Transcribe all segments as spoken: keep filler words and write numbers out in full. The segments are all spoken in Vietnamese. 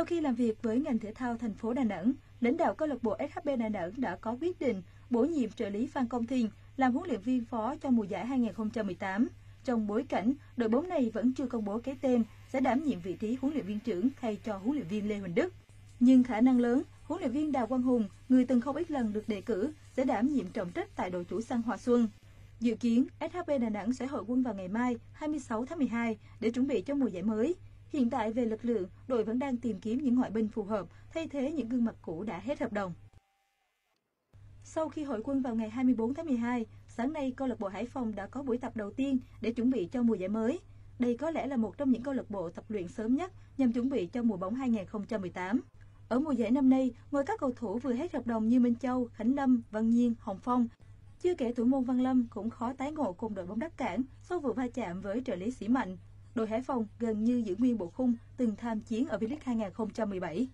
Sau khi làm việc với ngành thể thao thành phố Đà Nẵng, lãnh đạo câu lạc bộ ét hát bê Đà Nẵng đã có quyết định bổ nhiệm trợ lý Phan Công Thiền làm huấn luyện viên phó cho mùa giải hai không một tám. Trong bối cảnh đội bóng này vẫn chưa công bố cái tên sẽ đảm nhiệm vị trí huấn luyện viên trưởng thay cho huấn luyện viên Lê Huỳnh Đức. Nhưng khả năng lớn, huấn luyện viên Đào Quang Hùng, người từng không ít lần được đề cử, sẽ đảm nhiệm trọng trách tại đội chủ sân Hòa Xuân. Dự kiến, ét hát bê Đà Nẵng sẽ hội quân vào ngày mai, hai mươi sáu tháng mười hai, để chuẩn bị cho mùa giải mới. Hiện tại về lực lượng, đội vẫn đang tìm kiếm những ngoại binh phù hợp, thay thế những gương mặt cũ đã hết hợp đồng. Sau khi hội quân vào ngày hai mươi bốn tháng mười hai, sáng nay câu lạc bộ Hải Phòng đã có buổi tập đầu tiên để chuẩn bị cho mùa giải mới. Đây có lẽ là một trong những câu lạc bộ tập luyện sớm nhất nhằm chuẩn bị cho mùa bóng hai không một tám. Ở mùa giải năm nay, ngoài các cầu thủ vừa hết hợp đồng như Minh Châu, Khánh Lâm, Văn Nhiên, Hồng Phong, chưa kể thủ môn Văn Lâm cũng khó tái ngộ cùng đội bóng Đắc Cảng sau vụ va chạm với trợ lý Sĩ Mạnh. Đội Hải Phòng gần như giữ nguyên bộ khung từng tham chiến ở V-League hai không một bảy.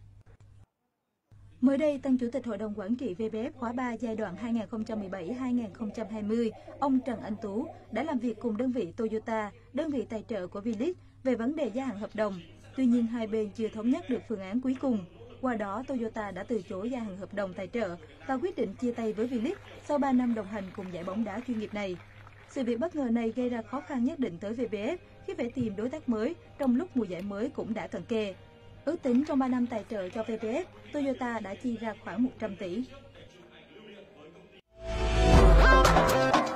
Mới đây, Tân Chủ tịch Hội đồng Quản trị vê pê ép khóa ba giai đoạn hai không một bảy đến hai không hai không, ông Trần Anh Tú đã làm việc cùng đơn vị Toyota, đơn vị tài trợ của V-League về vấn đề gia hạn hợp đồng. Tuy nhiên, hai bên chưa thống nhất được phương án cuối cùng. Qua đó, Toyota đã từ chối gia hạn hợp đồng tài trợ và quyết định chia tay với V-League sau ba năm đồng hành cùng giải bóng đá chuyên nghiệp này. Sự việc bất ngờ này gây ra khó khăn nhất định tới vê pê ép khi phải tìm đối tác mới trong lúc mùa giải mới cũng đã cận kề. Ước tính trong ba năm tài trợ cho vê pê ép, Toyota đã chi ra khoảng một trăm tỷ.